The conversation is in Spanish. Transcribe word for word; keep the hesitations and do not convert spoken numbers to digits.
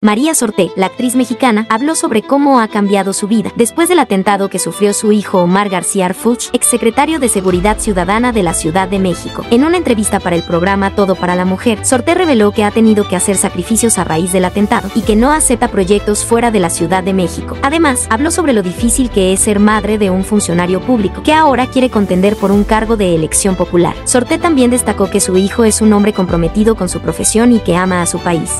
María Sorté, la actriz mexicana, habló sobre cómo ha cambiado su vida después del atentado que sufrió su hijo Omar García Harfuch, exsecretario de Seguridad Ciudadana de la Ciudad de México. En una entrevista para el programa Todo para la Mujer, Sorté reveló que ha tenido que hacer sacrificios a raíz del atentado y que no acepta proyectos fuera de la Ciudad de México. Además, habló sobre lo difícil que es ser madre de un funcionario público que ahora quiere contender por un cargo de elección popular. Sorté también destacó que su hijo es un hombre comprometido con su profesión y que ama a su país.